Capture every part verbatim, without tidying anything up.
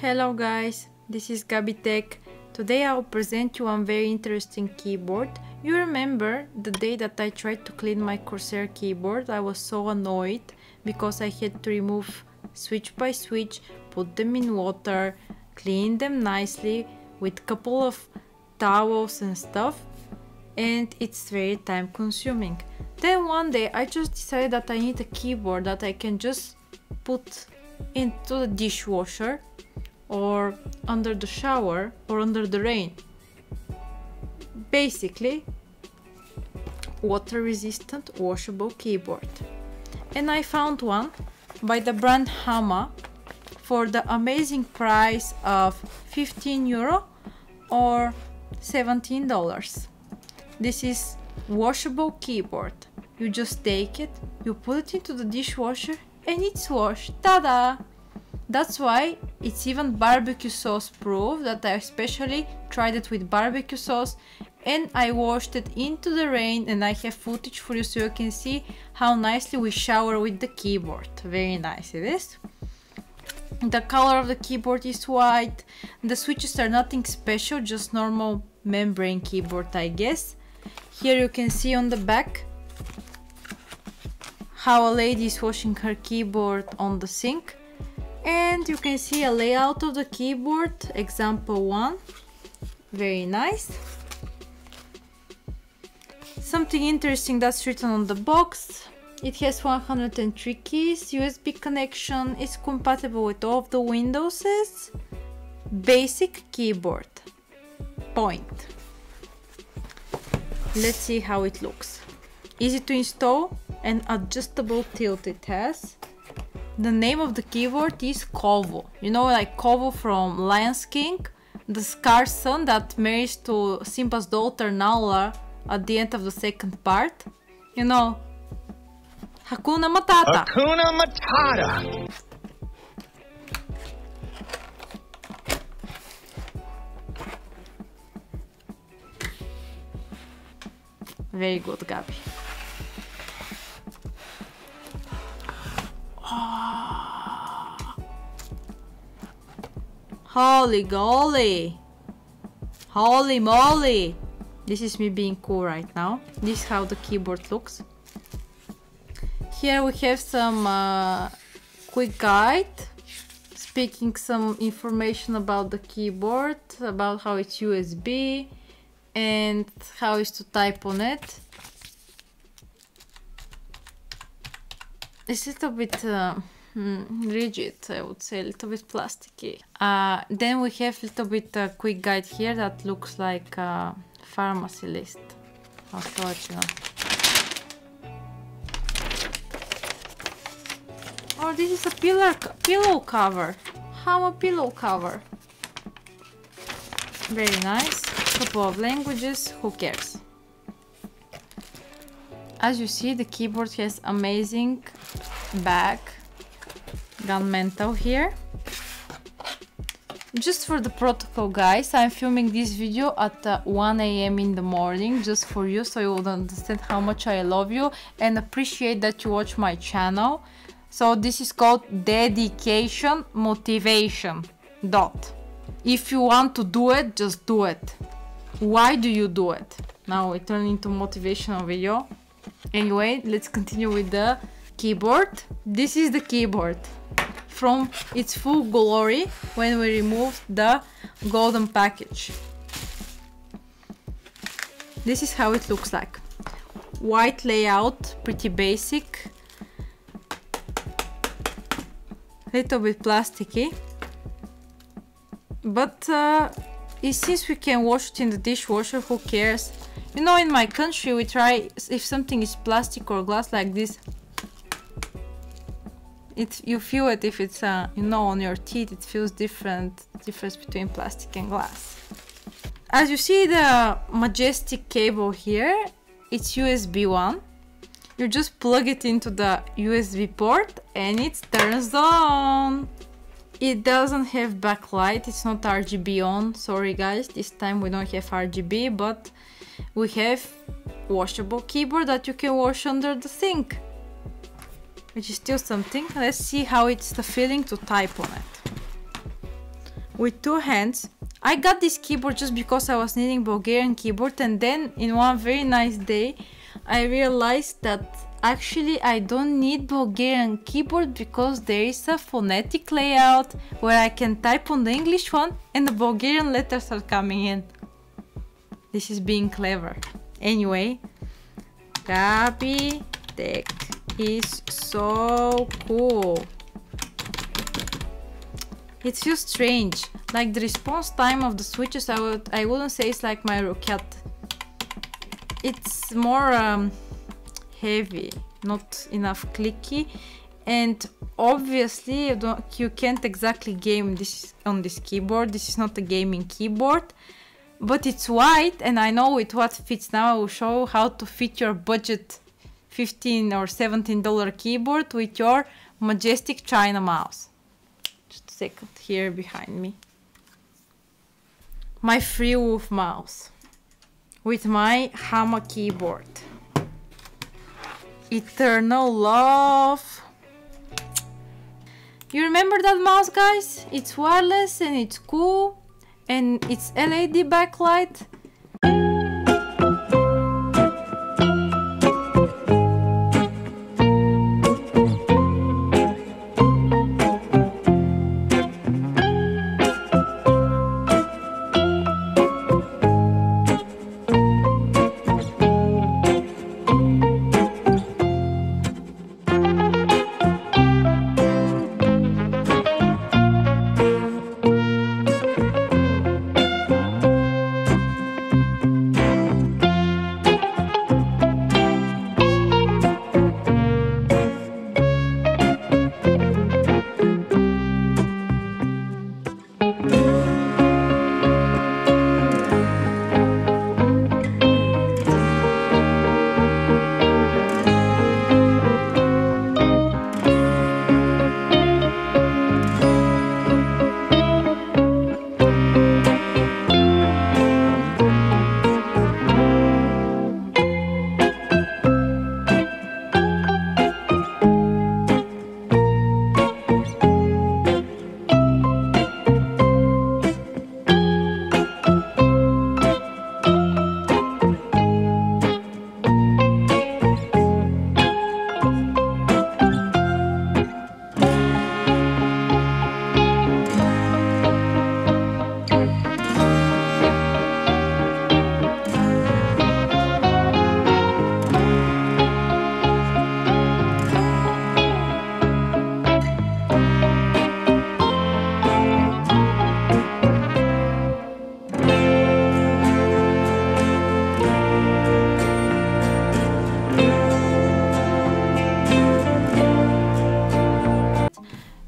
Hello guys, this is Gabi Tech. Today I will present you one very interesting keyboard. You remember the day that I tried to clean my Corsair keyboard? I was so annoyed because I had to remove switch by switch, put them in water, clean them nicely with couple of towels and stuff, and it's very time consuming. Then one day I just decided that I need a keyboard that I can just put into the dishwasher or under the shower or under the rain. Basically, water resistant washable keyboard. And I found one by the brand Hama for the amazing price of fifteen euro or seventeen dollars. This is washable keyboard. You just take it, you put it into the dishwasher and it's washed. Ta-da! That's why it's even barbecue sauce proof, that I especially tried it with barbecue sauce and I washed it into the rain, and I have footage for you so you can see how nicely we shower with the keyboard. Very nice it is. The color of the keyboard is white. The switches are nothing special, just normal membrane keyboard, I guess. Here you can see on the back how a lady is washing her keyboard on the sink. And you can see a layout of the keyboard, example one, very nice. Something interesting that's written on the box. It has one hundred and three keys, U S B connection, is compatible with all of the Windowses. Basic keyboard, point. Let's see how it looks. Easy to install, and adjustable tilt it has. The name of the keyboard is Kovu. You know, like Kovu from Lion King, the scar's son that marries to Simba's daughter Nala at the end of the second part. You know, Hakuna Matata. Hakuna Matata. Very good, Gabi. Holy golly! Holy moly! This is me being cool right now. This is how the keyboard looks. Here we have some uh, quick guide, speaking some information about the keyboard, about how it's U S B and how it's to type on it. It's a little bit uh, rigid, I would say, a little bit plasticky. Uh, then we have a little bit uh, quick guide here that looks like a pharmacy list. I'll show it now. Oh, this is a pillow pillow cover. Hama pillow cover. Very nice. Couple of languages. Who cares? As you see, the keyboard has amazing back, gunmetal here. Just for the protocol, guys, I'm filming this video at uh, one A M in the morning, just for you, so you will understand how much I love you and appreciate that you watch my channel. So this is called dedication, motivation, dot. If you want to do it, just do it. Why do you do it? Now we turn into motivational video. Anyway, let's continue with the keyboard. This is the keyboard from its full glory when we removed the golden package. This is how it looks like. White layout, pretty basic. Little bit plasticky. But uh, since we can wash it in the dishwasher, who cares? You know, in my country we try, if something is plastic or glass like this, it, you feel it if it's, uh, you know, on your teeth, it feels different, the difference between plastic and glass. As you see the majestic cable here, it's U S B one. You just plug it into the U S B port and it turns on. It doesn't have backlight, it's not R G B on, sorry guys, this time we don't have R G B, but we have washable keyboard that you can wash under the sink, which is still something. Let's see how it's the feeling to type on it. with two hands. I got this keyboard just because I was needing Bulgarian keyboard, and then in one very nice day I realized that actually I don't need Bulgarian keyboard because there is a phonetic layout where I can type on the English one and the Bulgarian letters are coming in. This is being clever. Anyway, Gabi Tech is so cool. It feels strange, like the response time of the switches, I, would, I wouldn't say it's like my Roccat. It's more um, heavy, not enough clicky, and obviously you, don't, you can't exactly game this on this keyboard. This is not a gaming keyboard, but it's wide, and I know it what fits. Now I will show how to fit your budget fifteen or seventeen dollar keyboard with your majestic China mouse. Just a second, here behind me. My Free Wolf mouse with my Hama keyboard. Eternal love. You remember that mouse, guys? It's wireless and it's cool and it's L E D backlight.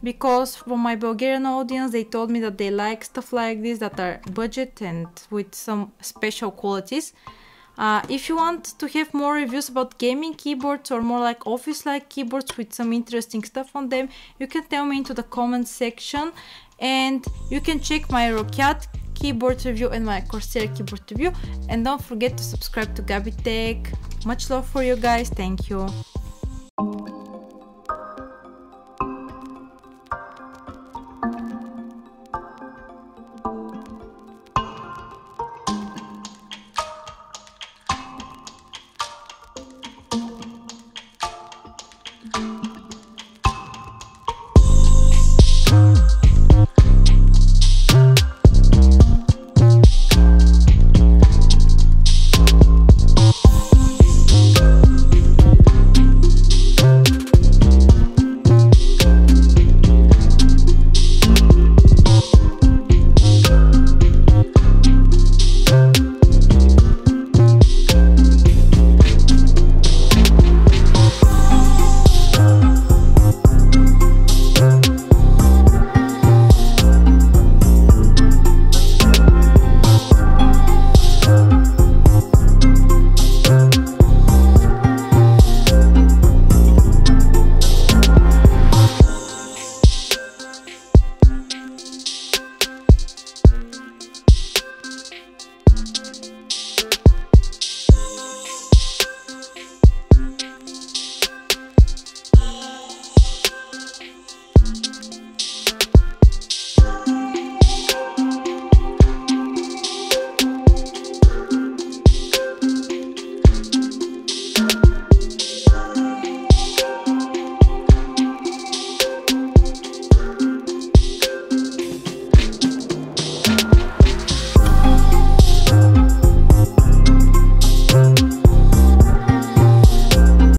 Because from my Bulgarian audience, they told me that they like stuff like this that are budget and with some special qualities. Uh, if you want to have more reviews about gaming keyboards or more like office-like keyboards with some interesting stuff on them, you can tell me into the comments section, and you can check my Roccat keyboard review and my Corsair keyboard review, and don't forget to subscribe to Gabi Tech. Much love for you guys, thank you.